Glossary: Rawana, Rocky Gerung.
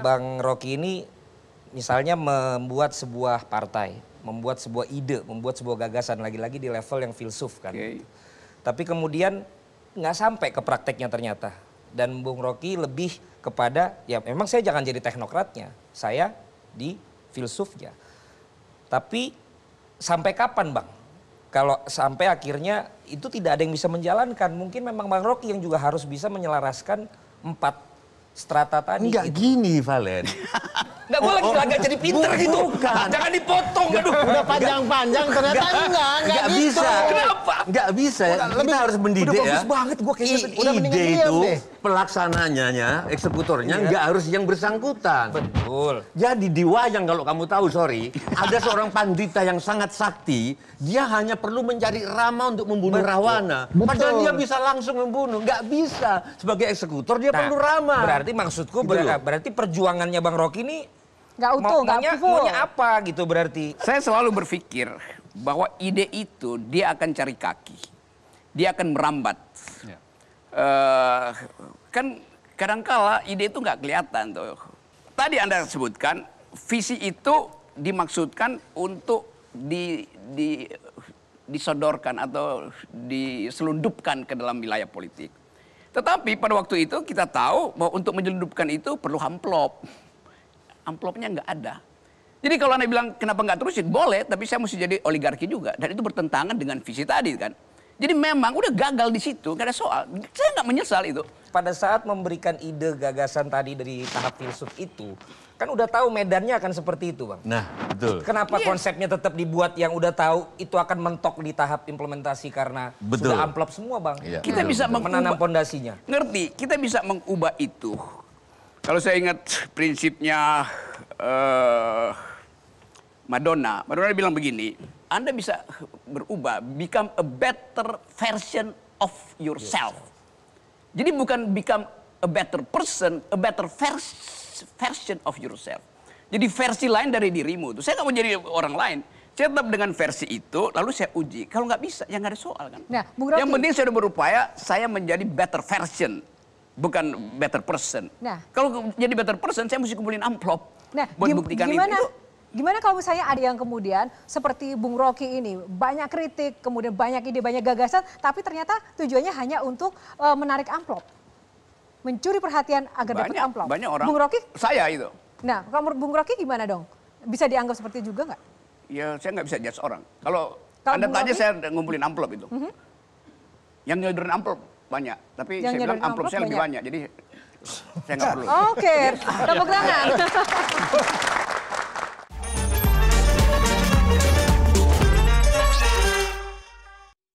Bang Rocky ini misalnya membuat sebuah partai, membuat sebuah ide, membuat sebuah gagasan, lagi-lagi di level yang filsuf kan. Okay. Tapi kemudian nggak sampai ke prakteknya ternyata. Dan Bung Rocky lebih kepada, ya memang saya jangan jadi teknokratnya, saya di filsufnya. Tapi sampai kapan Bang? Kalau sampai akhirnya itu tidak ada yang bisa menjalankan. Mungkin memang Bang Rocky yang juga harus bisa menyelaraskan 4 strata tadi. Enggak gitu. Gini Valen. Enggak, gue lagi agak jadi pinter gitu. Bukan. Jangan dipotong. Aduh. Udah panjang-panjang ternyata enggak gitu. Bisa. Kenapa? Enggak bisa ya, kita harus mendidik ya. Udah bagus banget gue kayaknya. Udah ide itu deh. Pelaksananya, eksekutornya enggak harus yang bersangkutan. Betul. Jadi di wayang kalau kamu tahu, sorry, ada seorang pandita yang sangat sakti, dia hanya perlu mencari rama untuk membunuh Rawana. Padahal dia bisa langsung membunuh, enggak bisa. Sebagai eksekutor dia perlu rama. Berarti maksudku berarti perjuangannya Bang Rocky ini nggak utuh, maunya apa gitu berarti. Saya selalu berpikir bahwa ide itu dia akan cari kaki, dia akan merambat. Ya. Kan kadangkala ide itu nggak kelihatan tuh. Tadi Anda sebutkan visi itu dimaksudkan untuk disodorkan atau diselundupkan ke dalam wilayah politik. Tetapi pada waktu itu kita tahu bahwa untuk menyelundupkan itu perlu amplop. Amplopnya nggak ada. Jadi kalau Anda bilang kenapa nggak terusin, boleh, tapi saya mesti jadi oligarki juga. Dan itu bertentangan dengan visi tadi kan. Jadi memang udah gagal di situ, nggak ada soal. Saya nggak menyesal itu. Pada saat memberikan ide gagasan tadi dari tahap filsuf itu, kan udah tahu medannya akan seperti itu Bang. Nah betul. Kenapa konsepnya tetap dibuat yang udah tahu itu akan mentok di tahap implementasi karena sudah amplop semua Bang. Iya. Kita bisa menanam pondasinya. Ngerti, kita bisa mengubah itu. Kalau saya ingat prinsipnya Madonna bilang begini, Anda bisa berubah, become a better version of yourself. Jadi bukan become a better person, a better version of yourself. Jadi versi lain dari dirimu itu. Saya nggak mau jadi orang lain. Saya tetap dengan versi itu, lalu saya uji. Kalau nggak bisa, ya nggak ada soal kan. Nah, yang penting saya udah berupaya, saya menjadi better version, bukan better person. Nah, kalau jadi better person, saya mesti kumpulin amplop. Nah, buat buktikan itu. Gimana kalau misalnya ada yang kemudian seperti Bung Rocky ini, banyak kritik, kemudian banyak ide, banyak gagasan, tapi ternyata tujuannya hanya untuk menarik amplop. Mencuri perhatian agar dapat amplop. Banyak orang. Bung Rocky? Saya itu. Nah, kalau Bung Rocky gimana dong? Bisa dianggap seperti juga nggak? Ya, saya nggak bisa judge orang. Kalau Anda tanya saya ngumpulin amplop itu. Yang nyodorin amplop banyak. Tapi yang saya bilang amplop saya lebih banyak. Jadi saya nggak perlu. Oke, tepuk tangan.